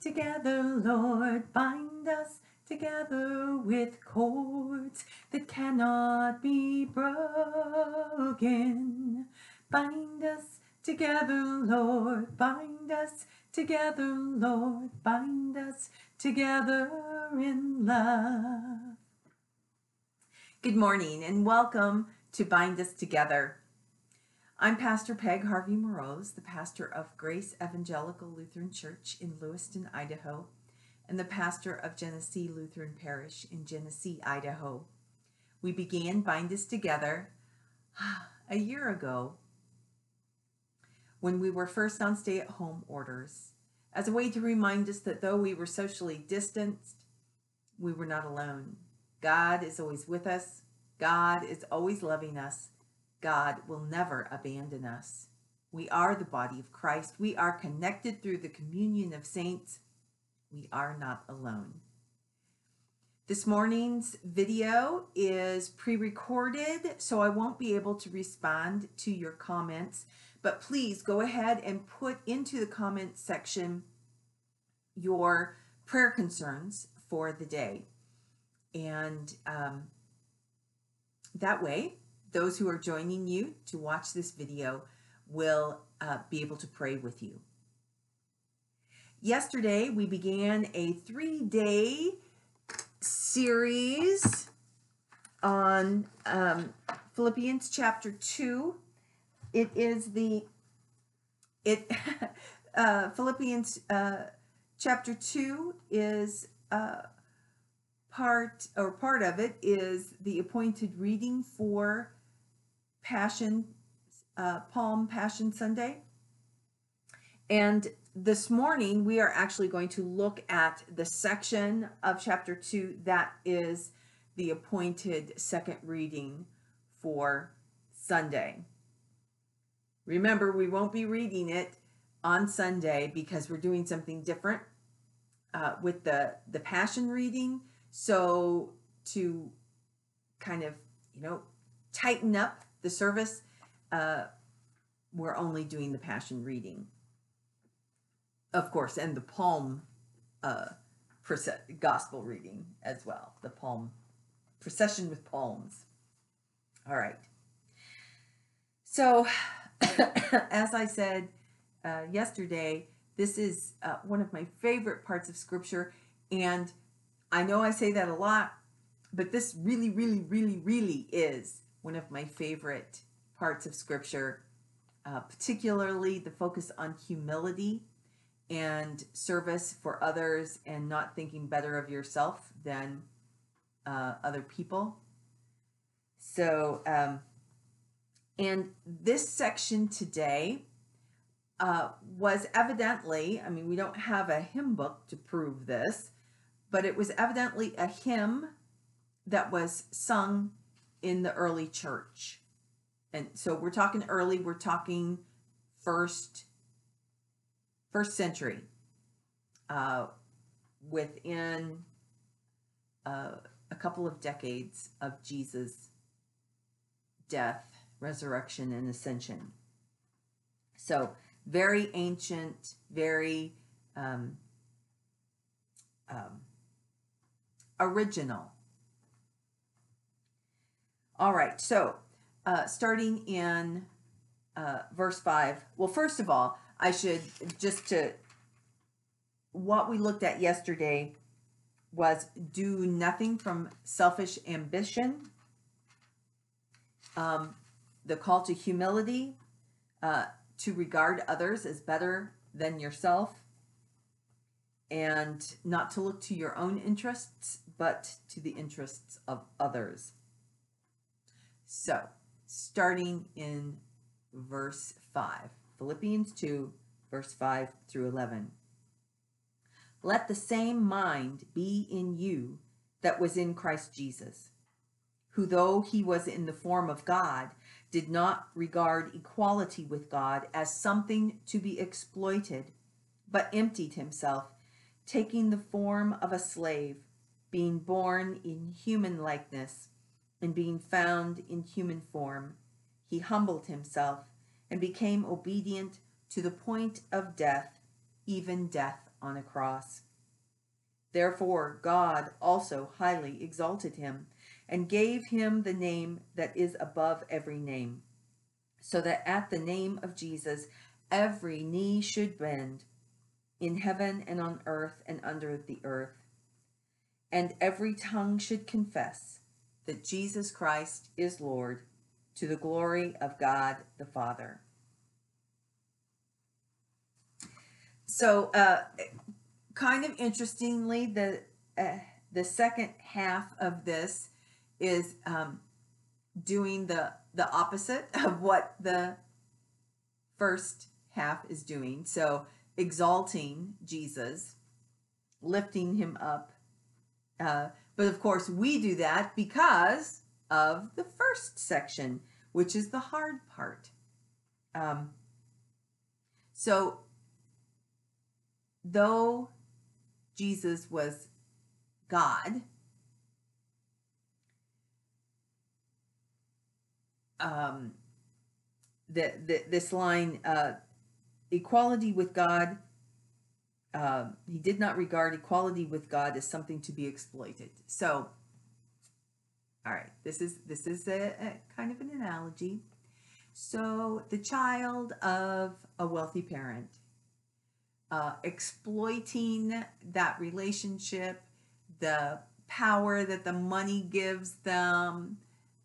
Together, Lord, bind us together with cords that cannot be broken. Bind us together, Lord, bind us together, Lord, bind us together in love. Good morning and welcome to Bind Us Together. I'm Pastor Peg Harvey-Marose, the pastor of Grace Evangelical Lutheran Church in Lewiston, Idaho, and the pastor of Genesee Lutheran Parish in Genesee, Idaho. We began Bind Us Together a year ago when we were first on stay-at-home orders, as a way to remind us that though we were socially distanced, we were not alone. God is always with us. God is always loving us. God will never abandon us. We are the body of Christ. We are connected through the communion of saints. We are not alone. This morning's video is pre-recorded, so I won't be able to respond to your comments, but please go ahead and put into the comments section your prayer concerns for the day. And that way, those who are joining you to watch this video will be able to pray with you. Yesterday, we began a three-day series on Philippians chapter 2. It is the, Philippians chapter 2 is, part of it is the appointed reading for Palm Passion Sunday. And this morning we are actually going to look at the section of chapter 2 that is the appointed second reading for Sunday. Remember, we won't be reading it on Sunday because we're doing something different with the Passion reading. So to kind of, tighten up the service, we're only doing the Passion reading, of course, and the Palm Gospel reading as well, the Palm procession with palms. All right. So as I said yesterday, this is one of my favorite parts of Scripture, and I know I say that a lot, but this really, really, really, really is one of my favorite parts of Scripture, particularly the focus on humility and service for others and not thinking better of yourself than other people. So, and this section today was evidently, we don't have a hymn book to prove this, but it was evidently a hymn that was sung in the early church. And so we're talking early, we're talking first century, within a couple of decades of Jesus' death, resurrection, and ascension. So very ancient, very original. All right, so starting in verse 5. Well, first of all, I should just what we looked at yesterday was do nothing from selfish ambition, the call to humility, to regard others as better than yourself, and not to look to your own interests, but to the interests of others. So, starting in verse 5, Philippians 2, verse 5 through 11. Let the same mind be in you that was in Christ Jesus, who though he was in the form of God, did not regard equality with God as something to be exploited, but emptied himself, taking the form of a slave, being born in human likeness, and being found in human form, he humbled himself and became obedient to the point of death, even death on a cross. Therefore God also highly exalted him and gave him the name that is above every name, so that at the name of Jesus every knee should bend, in heaven and on earth and under the earth, and every tongue should confess that Jesus Christ is Lord, to the glory of God the Father. So, kind of interestingly, the second half of this is doing the opposite of what the first half is doing. So, exalting Jesus, lifting him up. But of course, we do that because of the first section, which is the hard part. So, though Jesus was God, this line, equality with God, he did not regard equality with God as something to be exploited. So, all right, this is a kind of an analogy. So the child of a wealthy parent, exploiting that relationship, the power that the money gives them,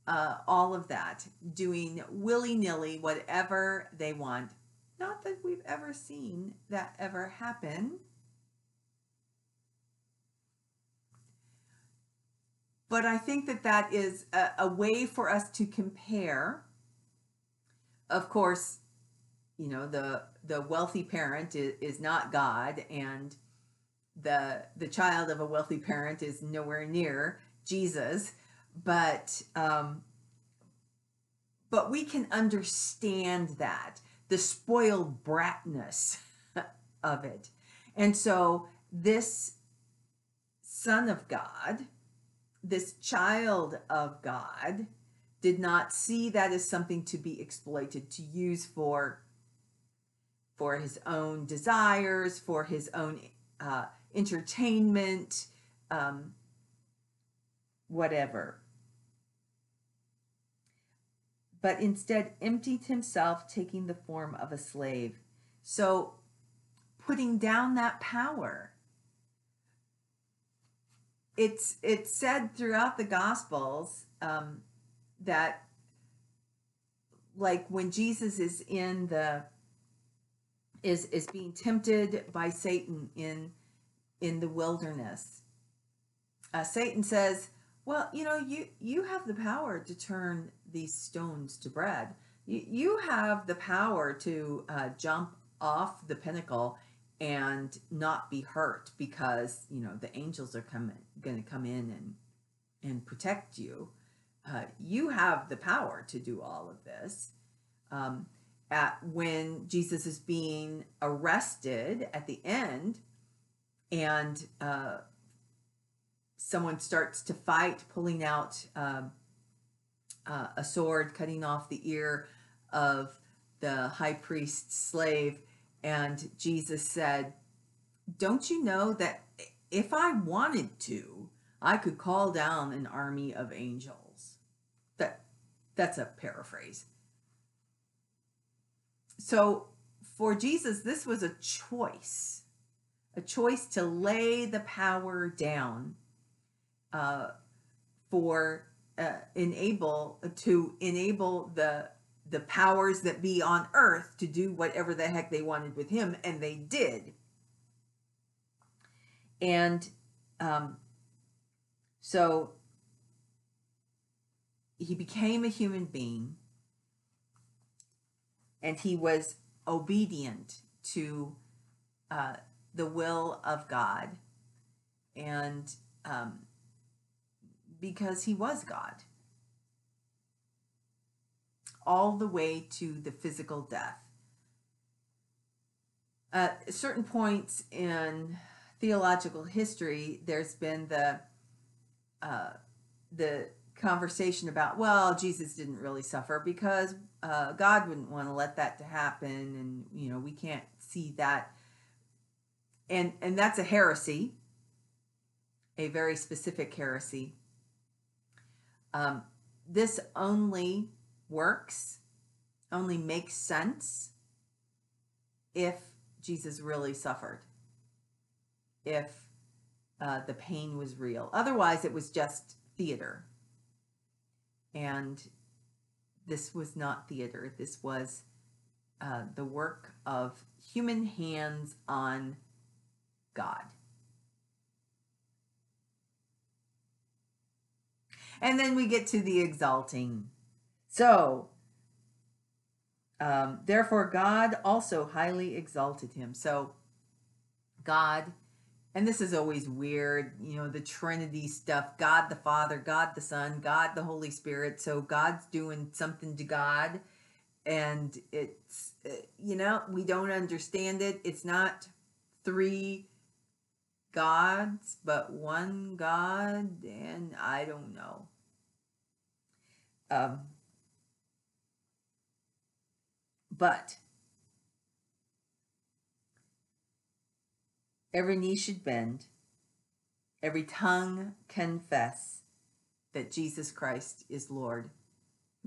all of that, doing willy-nilly whatever they want. Not that we've ever seen that ever happen, but I think that that is a way for us to compare. Of course, you know, the wealthy parent is not God, and the child of a wealthy parent is nowhere near Jesus, but we can understand that, the spoiled bratness of it. And so this Son of God, this child of God, did not see that as something to be exploited, to use for his own desires, for his own entertainment, whatever. But instead emptied himself, taking the form of a slave. So putting down that power. It's said throughout the Gospels that, like when Jesus is is being tempted by Satan in the wilderness, Satan says, well, you know, you have the power to turn these stones to bread. You have the power to jump off the pinnacle and not be hurt, because, you know, the angels are going to come in and protect you. You have the power to do all of this. When Jesus is being arrested at the end, and someone starts to fight, pulling out a sword, cutting off the ear of the high priest's slave. And Jesus said, don't you know that if I wanted to, I could call down an army of angels? That's a paraphrase. So for Jesus, this was a choice to lay the power down, to enable the powers that be on earth to do whatever the heck they wanted with him, and they did. And so he became a human being, and he was obedient to the will of God, and because he was God, all the way to the physical death. At certain points in theological history, there's been the conversation about, well, Jesus didn't really suffer because God wouldn't want to let that to happen, and, you know, we can't see that And that's a heresy, a very specific heresy. This only works, only makes sense if Jesus really suffered, if the pain was real. Otherwise, it was just theater. And this was not theater. This was the work of human hands on God. And then we get to the exalting. So, therefore God also highly exalted him. So God, and this is always weird, you know, the Trinity stuff, God the Father, God the Son, God the Holy Spirit. So God's doing something to God, and it's, you know, we don't understand it. It's not three gods, but one God, and I don't know. But every knee should bend, every tongue confess that Jesus Christ is Lord.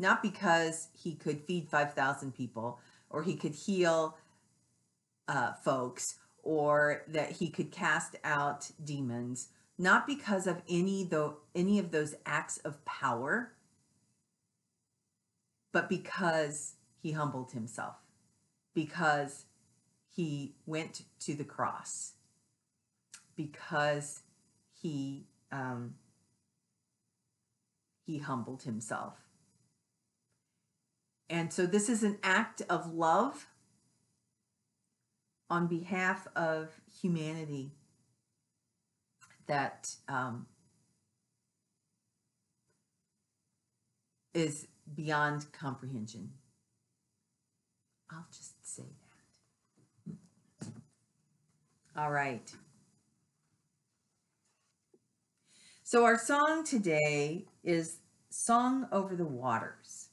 Not because he could feed 5,000 people, or he could heal folks, or that he could cast out demons, not because of any of those acts of power, but because he humbled himself, because he went to the cross, because he humbled himself. And so this is an act of love on behalf of humanity that is beyond comprehension. I'll just say that. All right. So our song today is Song Over the Waters.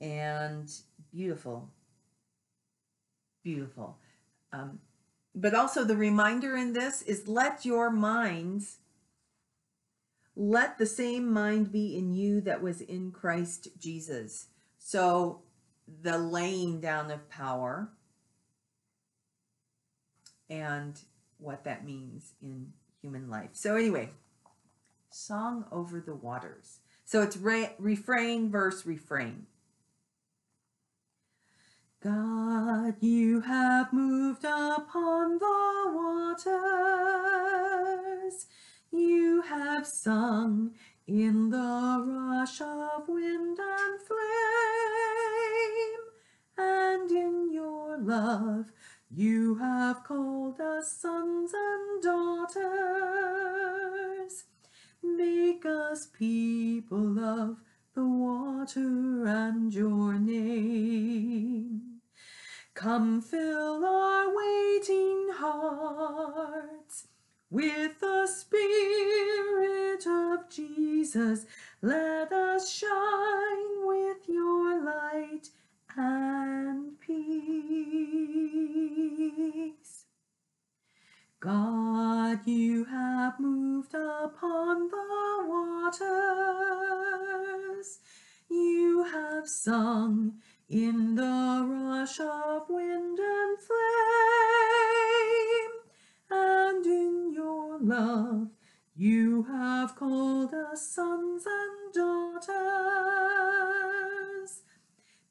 And beautiful. Beautiful. But also the reminder in this is let the same mind be in you that was in Christ Jesus. So the laying down of power and what that means in human life. So anyway, Song Over the Waters. So it's refrain, verse, refrain. God, you have moved upon the waters. You have sung in the rush of wind and flame. And in your love, you have called us sons and daughters. Make us people of the water and your name. Come fill our waiting hearts with the Spirit of Jesus. Let us shine with your light and peace. God, you have moved upon the waters. You have sung in the rush of wind and flame, and in your love you have called us sons and daughters.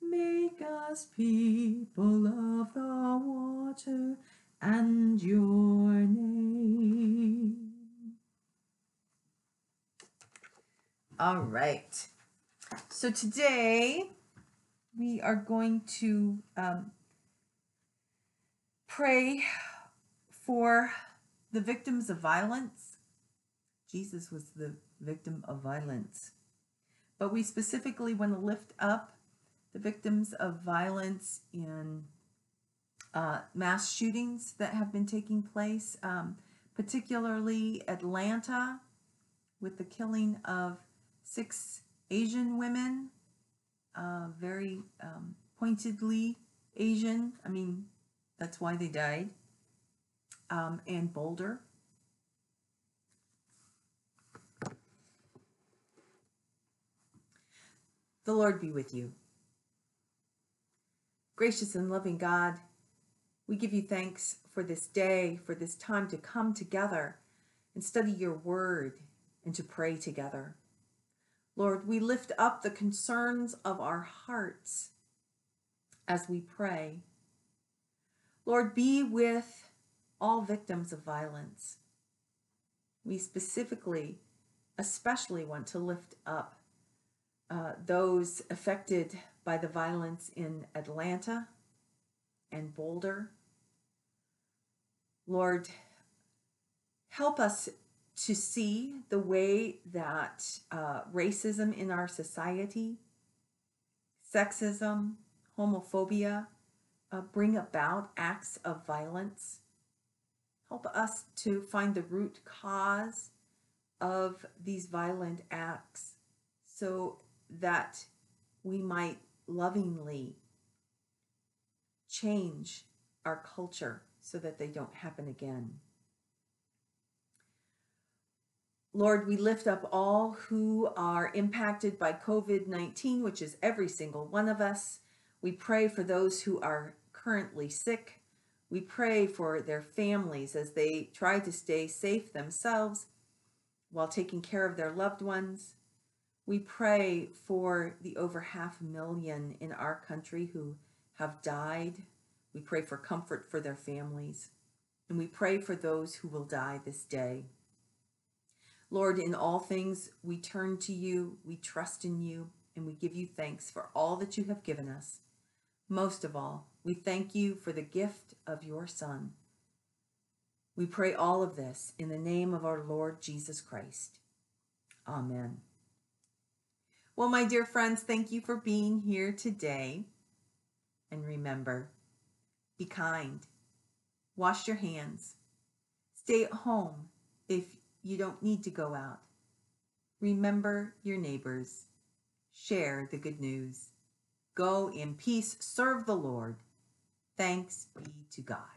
Make us people of the water and your name. All right, so today we are going to pray for the victims of violence. Jesus was the victim of violence. But we specifically want to lift up the victims of violence in mass shootings that have been taking place, particularly Atlanta, with the killing of 6 Asian women. Very pointedly Asian. I mean, that's why they died. and Boulder. The Lord be with you. Gracious and loving God, we give you thanks for this day, for this time to come together and study your word and to pray together. Lord, we lift up the concerns of our hearts as we pray. Lord, be with all victims of violence. We especially want to lift up those affected by the violence in Atlanta and Boulder. Lord, help us to see the way that racism in our society, sexism, homophobia bring about acts of violence. Help us to find the root cause of these violent acts so that we might lovingly change our culture so that they don't happen again. Lord, we lift up all who are impacted by COVID-19, which is every single one of us. We pray for those who are currently sick. We pray for their families as they try to stay safe themselves while taking care of their loved ones. We pray for the over 500,000 in our country who have died. We pray for comfort for their families, and we pray for those who will die this day. Lord, in all things, we turn to you, we trust in you, and we give you thanks for all that you have given us. Most of all, we thank you for the gift of your Son. We pray all of this in the name of our Lord Jesus Christ. Amen. Well, my dear friends, thank you for being here today. And remember, be kind, wash your hands, stay at home if you don't need to go out. Remember your neighbors, share the good news. Go in peace, serve the Lord. Thanks be to God.